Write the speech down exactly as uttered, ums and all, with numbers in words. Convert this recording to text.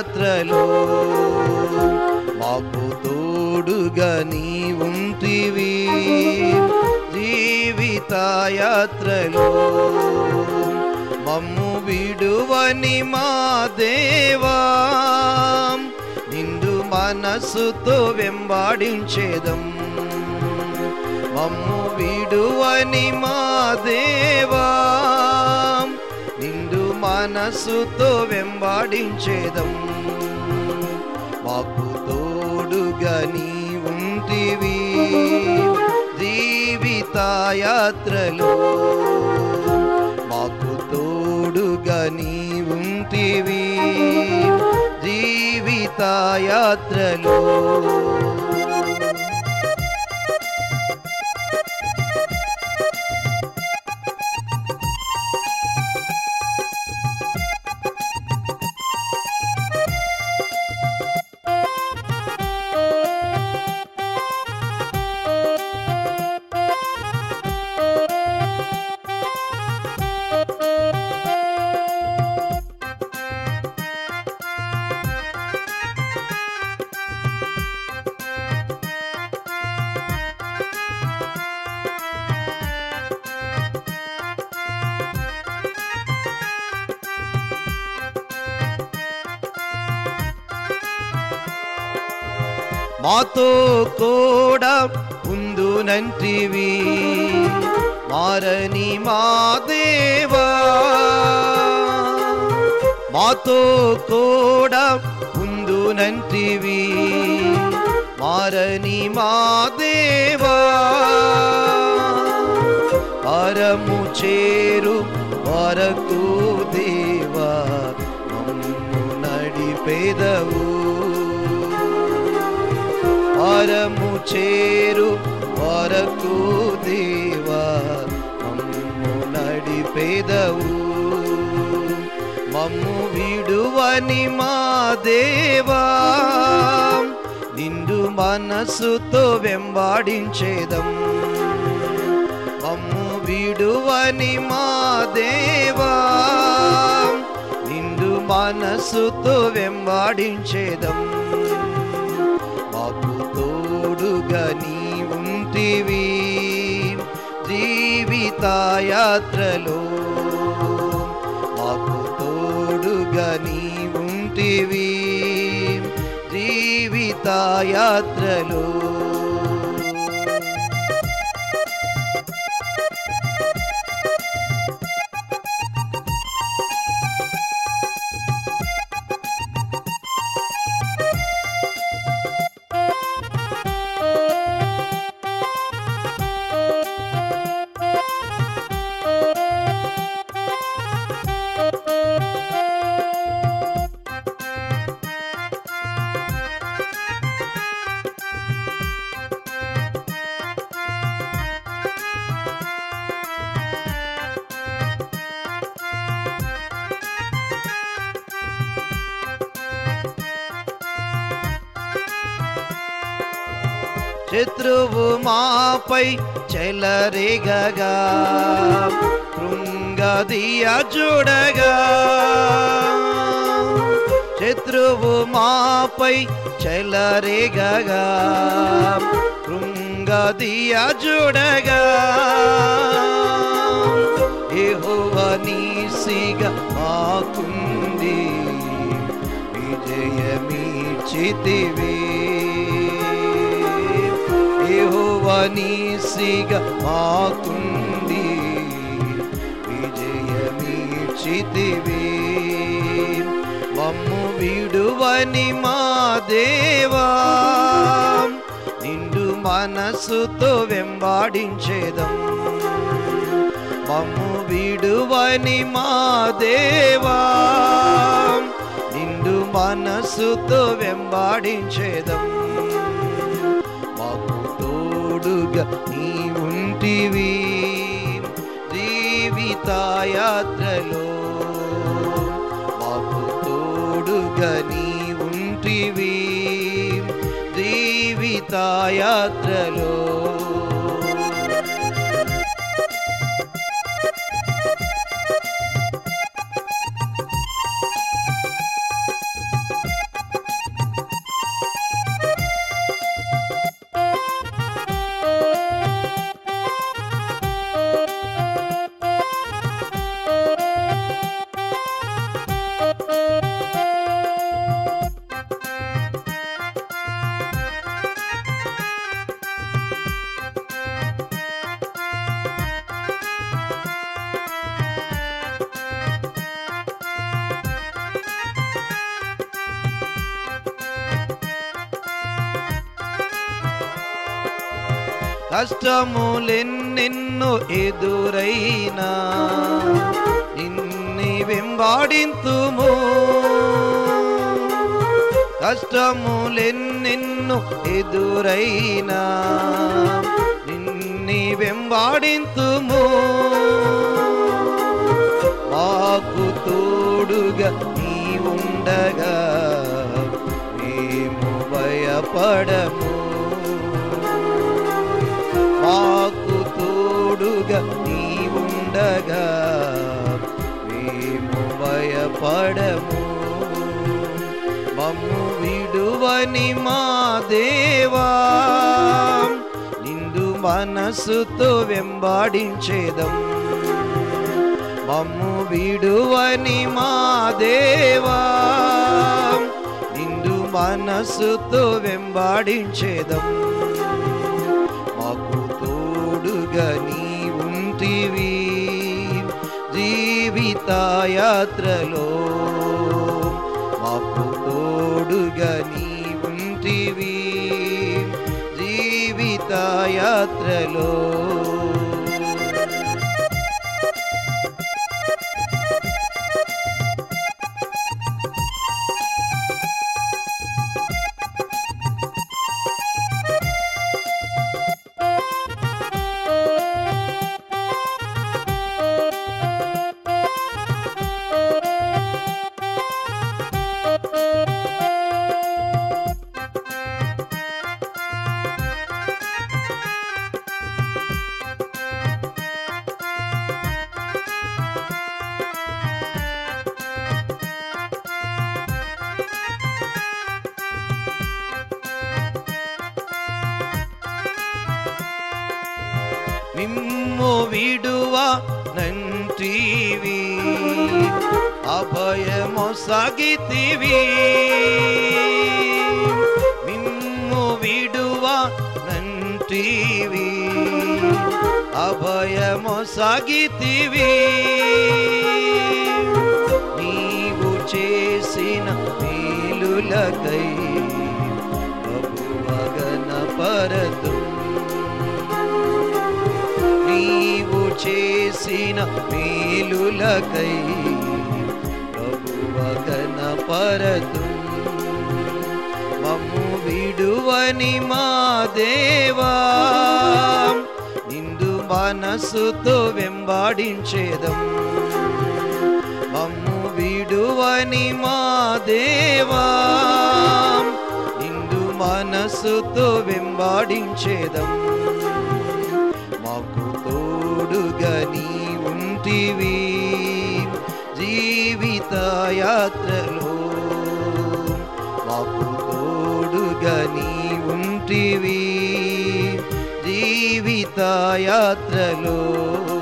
యాత్రలో మాకు తోడుగా నీవుంటివి జీవిత యాత్రలో మమ్ము విడువని మా దేవా నిండు మనసుతో వెంబడించేదం మమ్ము విడువని మా దేవా మనసుతో వెంబడించేదం మాకు తోడుగా నీవుంటివి జీవిత యాత్రలో మాకు తోడుగా నీవుంటివి జీవిత యాత్రలో మాతో కూడా ఉండునంటివి మారని మా దేవా మాతో కూడా ఉండునంటివి మారని మా దేవా పరము చేరు వరకు దేవా మమ్ము నడిపెదవు పరము చేరు వరకు దేవా మమ్ము నడిపెదవు మమ్ము విడువని మా దేవా నిండు మనసుతో వెంబడించేదం మమ్ము విడువని మా దేవా నిండు మనసుతో వెంబడించేదం మాకు తోడుగా నీవుంటివి జీవిత యాత్రలో మాకు తోడుగా నీవుంటివి జీవిత యాత్రలో శత్రువు మాపై చెలరేగగా కృంగదియా చూడగా శత్రువు మాపై చెలరేగగా కృంగదియా చూడగా యెహోవా నీసిగా మాకుంది విజయమిచ్చితివి నీసిగా మాకుంది విజయమిచ్చితివి మమ్ము విడువని మా దేవా నిండు మనసుతో వెంబడించేదం మమ్ము విడువని మా దేవా నిండు మనసుతో వెంబడించేదం తోడుగా నీవుంటివి జీవిత యాత్రలో మాకు తోడుగా నీవుంటివి జీవిత యాత్రలో కష్టములెన్నెన్నో ఎదురైనా నిన్నే వెంబడింతుము కష్టములెన్నెన్నో ఎదురైనా నిన్నే వెంబడింతుము మాకు తోడుగా నీవుండగా మేము భయపడము మాకు తోడుగా నీవుండగా మేము భయపడము మమ్ము విడువని మా దేవా నిందు మనసుతో వెంబడించేదం మమ్ము విడువని మా దేవా నిందు మనసుతో వెంబడించేదం మాకు తోడుగా నీవుంటివి జీవితయాత్రలో మాకు తోడుగా నీవుంటివి జీవితయాత్రలో ನಿಮ್ಮು ವಿಡುವ ನಂತೀವಿ ಅಭಯ ಮೊಸಗಿತೀವಿ ನಿಮ್ಮು ವಿಡುವ ನಂತೀವಿ ಅಭಯ ಮೊಸಗಿತೀವಿ ನೀವು చేసిన ಮೇಲುಲಕೈ ಪ್ರಭು ಮಗನ ಪರದು నీవు చేసిన మేలులకై ప్రభువగన పరదు మమ్ము విడువని మా దేవా నిందు మనసుతో వెంబడించేదం మమ్ము విడువని మా దేవా నిందు మనసుతో వెంబడించేదం మాకు తోడుగా నీవుంటివి జీవితయాత్రలో మాకు తోడుగా నీవుంటివి జీవితయాత్రలో